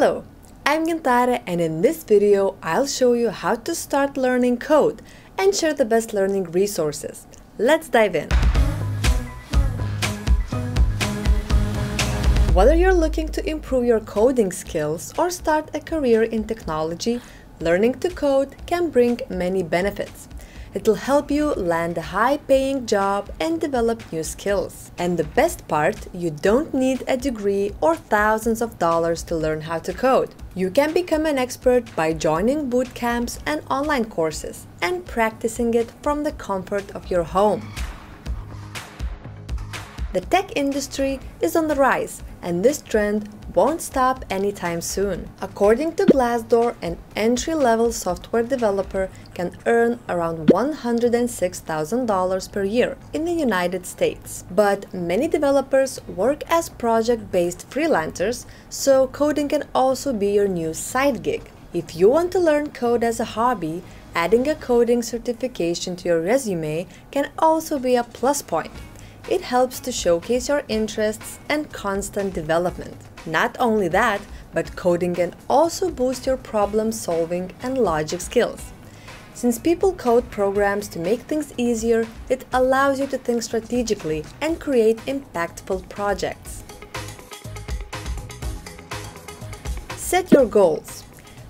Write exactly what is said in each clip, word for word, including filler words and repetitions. Hello, I'm Gintare, and in this video I'll show you how to start learning code and share the best learning resources. Let's dive in. Whether you're looking to improve your coding skills or start a career in technology, learning to code can bring many benefits. It'll help you land a high-paying job and develop new skills. And the best part, you don't need a degree or thousands of dollars to learn how to code. You can become an expert by joining boot camps and online courses and practicing it from the comfort of your home. The tech industry is on the rise, and this trend won't stop anytime soon. According to Glassdoor, an entry-level software developer can earn around one hundred six thousand dollars per year in the United States. But many developers work as project-based freelancers, so coding can also be your new side gig. If you want to learn code as a hobby, adding a coding certification to your resume can also be a plus point. It helps to showcase your interests and constant development. Not only that, but coding can also boost your problem-solving and logic skills. Since people code programs to make things easier, it allows you to think strategically and create impactful projects. Set your goals.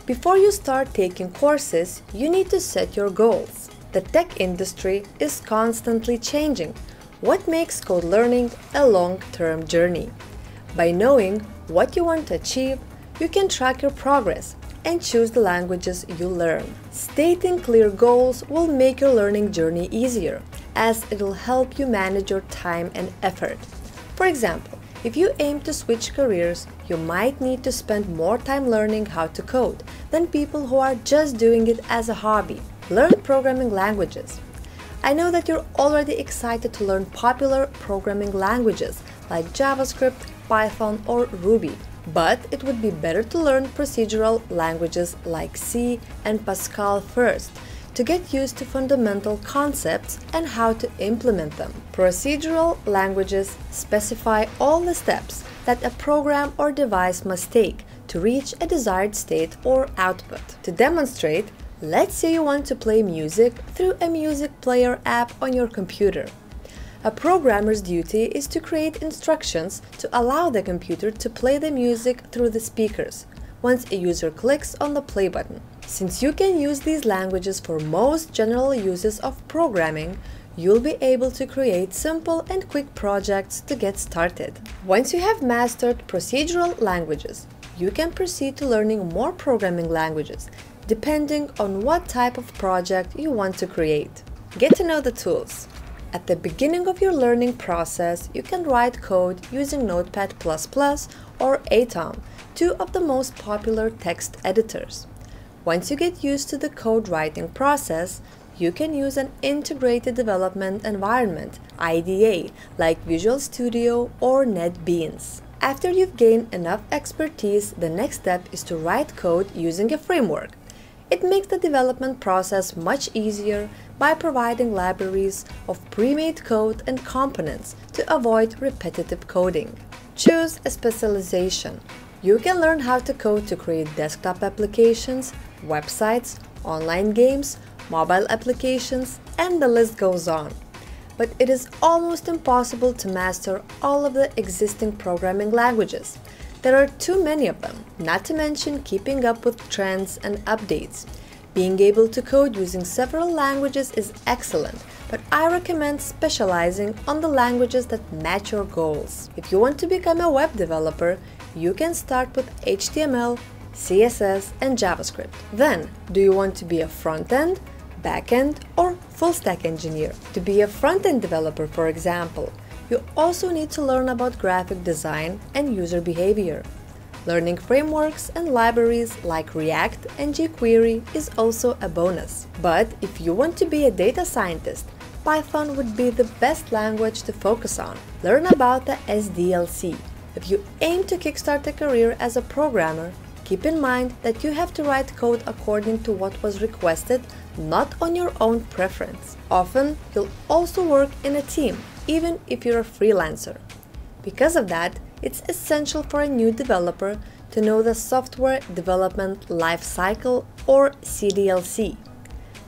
Before you start taking courses, you need to set your goals. The tech industry is constantly changing. What makes code learning a long-term journey? By knowing what you want to achieve, you can track your progress and choose the languages you learn. Stating clear goals will make your learning journey easier, as it will help you manage your time and effort. For example, if you aim to switch careers, you might need to spend more time learning how to code than people who are just doing it as a hobby. Learn programming languages. I know that you're already excited to learn popular programming languages like JavaScript, Python, or Ruby, but it would be better to learn procedural languages like C and Pascal first to get used to fundamental concepts and how to implement them. Procedural languages specify all the steps that a program or device must take to reach a desired state or output. To demonstrate, let's say you want to play music through a music player app on your computer. A programmer's duty is to create instructions to allow the computer to play the music through the speakers once a user clicks on the play button. Since you can use these languages for most general uses of programming, you'll be able to create simple and quick projects to get started. Once you have mastered procedural languages, you can proceed to learning more programming languages, depending on what type of project you want to create. Get to know the tools. At the beginning of your learning process, you can write code using Notepad plus plus or Atom, two of the most popular text editors. Once you get used to the code writing process, you can use an integrated development environment, I D E, like Visual Studio or NetBeans. After you've gained enough expertise, the next step is to write code using a framework. It makes the development process much easier by providing libraries of pre-made code and components to avoid repetitive coding. Choose a specialization. You can learn how to code to create desktop applications, websites, online games, mobile applications, and the list goes on. But it is almost impossible to master all of the existing programming languages. There are too many of them, not to mention keeping up with trends and updates. Being able to code using several languages is excellent, but I recommend specializing on the languages that match your goals. If you want to become a web developer, you can start with H T M L, C S S, and JavaScript. Then, do you want to be a front-end, back-end, or full-stack engineer? To be a front-end developer, for example, you also need to learn about graphic design and user behavior. Learning frameworks and libraries like React and jQuery is also a bonus. But if you want to be a data scientist, Python would be the best language to focus on. Learn about the S D L C. If you aim to kickstart a career as a programmer, keep in mind that you have to write code according to what was requested, not on your own preference. Often, you'll also work in a team, even if you're a freelancer. Because of that, it's essential for a new developer to know the Software Development Life Cycle, or C D L C.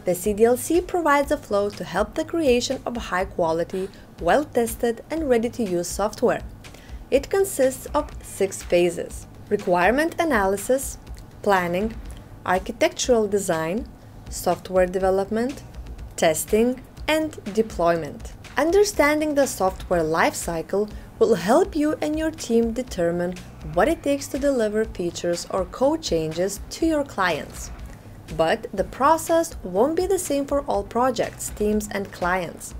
The C D L C provides a flow to help the creation of high-quality, well-tested and ready-to-use software. It consists of six phases: requirement analysis, planning, architectural design, software development, testing, and deployment. Understanding the software lifecycle will help you and your team determine what it takes to deliver features or code changes to your clients. But the process won't be the same for all projects, teams, and clients.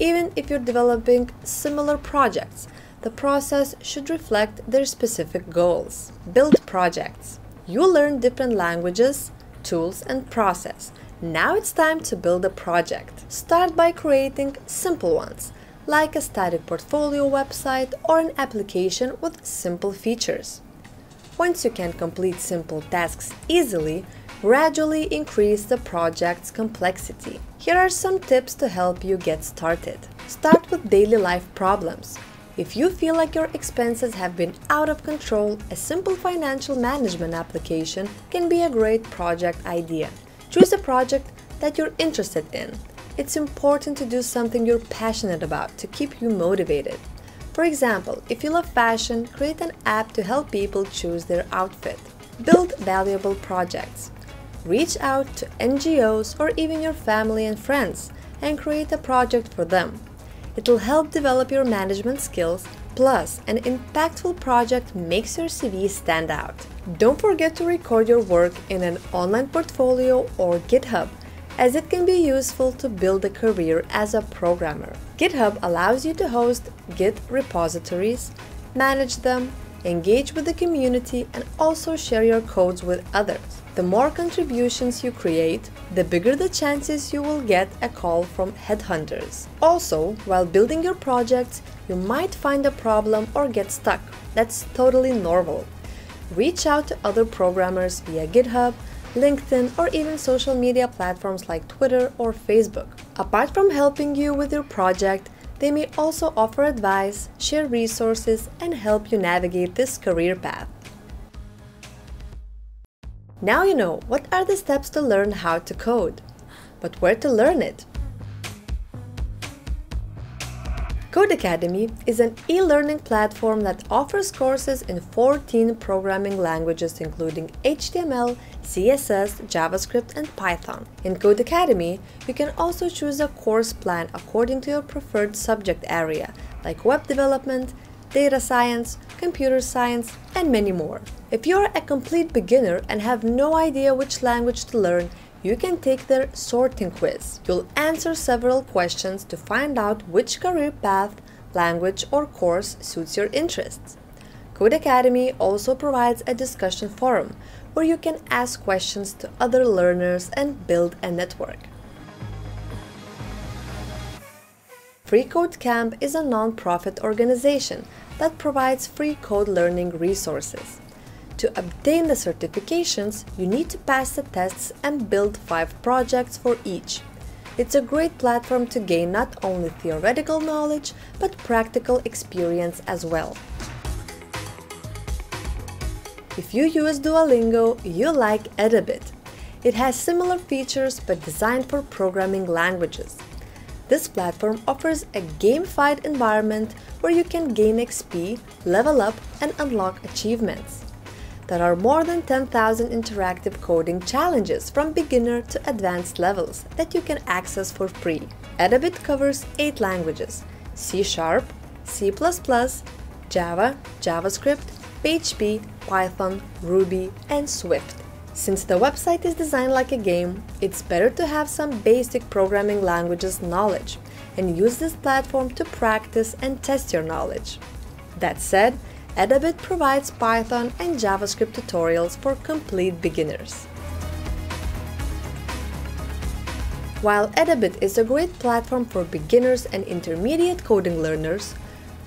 Even if you're developing similar projects, the process should reflect their specific goals. Build projects. You learn different languages, tools, and process. Now it's time to build a project. Start by creating simple ones, like a static portfolio website or an application with simple features. Once you can complete simple tasks easily, gradually increase the project's complexity. Here are some tips to help you get started. Start with daily life problems. If you feel like your expenses have been out of control, a simple financial management application can be a great project idea. Choose a project that you're interested in. It's important to do something you're passionate about to keep you motivated. For example, if you love fashion, create an app to help people choose their outfit. Build valuable projects. Reach out to N G Os or even your family and friends and create a project for them. It'll help develop your management skills, plus an impactful project makes your C V stand out. Don't forget to record your work in an online portfolio or GitHub, as it can be useful to build a career as a programmer. GitHub allows you to host Git repositories, manage them, engage with the community, and also share your codes with others. The more contributions you create, the bigger the chances you will get a call from headhunters. Also, while building your projects, you might find a problem or get stuck. That's totally normal. Reach out to other programmers via GitHub, LinkedIn, or even social media platforms like Twitter or Facebook. Apart from helping you with your project, they may also offer advice, share resources, and help you navigate this career path. Now you know what are the steps to learn how to code, but where to learn it? Codecademy is an e-learning platform that offers courses in fourteen programming languages including H T M L, C S S, JavaScript, and Python. In Codecademy, you can also choose a course plan according to your preferred subject area, like web development, data science, computer science, and many more. If you are a complete beginner and have no idea which language to learn, you can take their sorting quiz. You'll answer several questions to find out which career path, language, or course suits your interests. Codecademy also provides a discussion forum where you can ask questions to other learners and build a network. FreeCodeCamp is a non-profit organization that provides free code learning resources. To obtain the certifications, you need to pass the tests and build five projects for each. It's a great platform to gain not only theoretical knowledge, but practical experience as well. If you use Duolingo, you'll like Edabit. It has similar features but designed for programming languages. This platform offers a gamified environment where you can gain X P, level up, and unlock achievements. There are more than ten thousand interactive coding challenges from beginner to advanced levels that you can access for free. Edabit covers eight languages: C sharp, C plus plus, Java, JavaScript, P H P, Python, Ruby, and Swift. Since the website is designed like a game, it's better to have some basic programming languages knowledge and use this platform to practice and test your knowledge. That said, Edabit provides Python and JavaScript tutorials for complete beginners. While Edabit is a great platform for beginners and intermediate coding learners,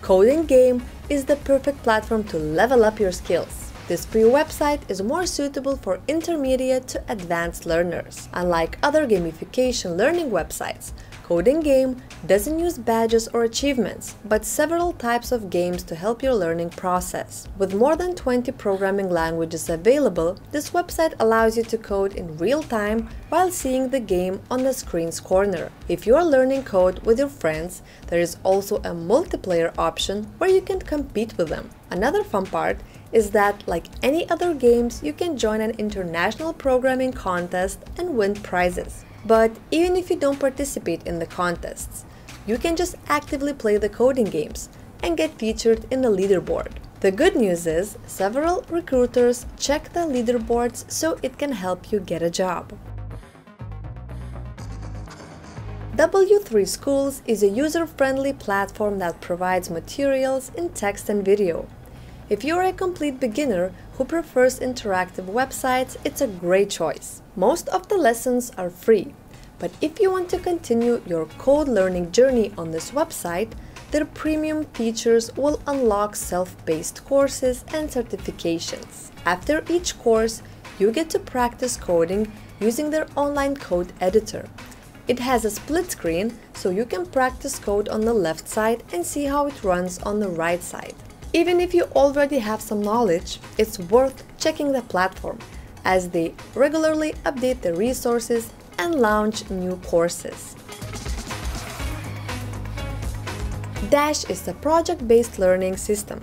CodinGame is the perfect platform to level up your skills. This free website is more suitable for intermediate to advanced learners. Unlike other gamification learning websites, CodinGame doesn't use badges or achievements, but several types of games to help your learning process. With more than twenty programming languages available, this website allows you to code in real time while seeing the game on the screen's corner. If you are learning code with your friends, there is also a multiplayer option where you can compete with them. Another fun part is that, like any other games, you can join an international programming contest and win prizes. But even if you don't participate in the contests, you can just actively play the coding games and get featured in the leaderboard. The good news is, several recruiters check the leaderboards so it can help you get a job. W three Schools is a user-friendly platform that provides materials in text and video. If you're a complete beginner who prefers interactive websites, it's a great choice. Most of the lessons are free, but if you want to continue your code learning journey on this website, their premium features will unlock self-paced courses and certifications. After each course, you get to practice coding using their online code editor. It has a split screen, so you can practice code on the left side and see how it runs on the right side. Even if you already have some knowledge, it's worth checking the platform, as they regularly update the resources and launch new courses. Dash is a project-based learning system,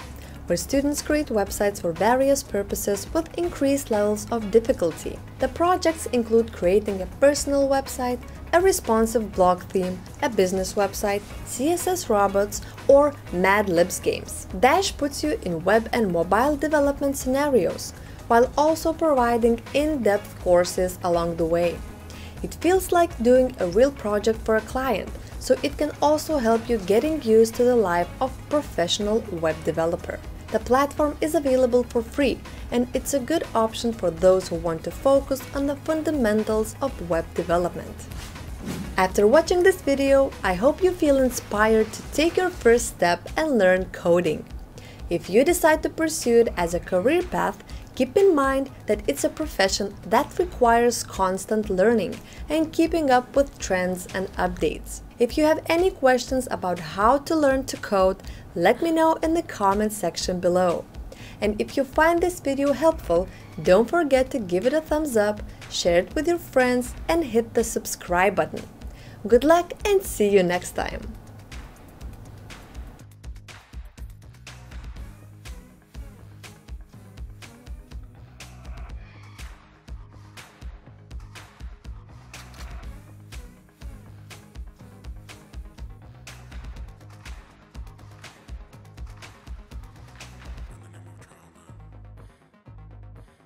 where students create websites for various purposes with increased levels of difficulty. The projects include creating a personal website, a responsive blog theme, a business website, C S S robots, or Mad Libs games. Dash puts you in web and mobile development scenarios, while also providing in-depth courses along the way. It feels like doing a real project for a client, so it can also help you getting used to the life of a professional web developer. The platform is available for free, and it's a good option for those who want to focus on the fundamentals of web development. After watching this video, I hope you feel inspired to take your first step and learn coding. If you decide to pursue it as a career path, keep in mind that it's a profession that requires constant learning and keeping up with trends and updates. If you have any questions about how to learn to code, let me know in the comments section below. And if you find this video helpful, don't forget to give it a thumbs up, share it with your friends, and hit the subscribe button. Good luck and see you next time!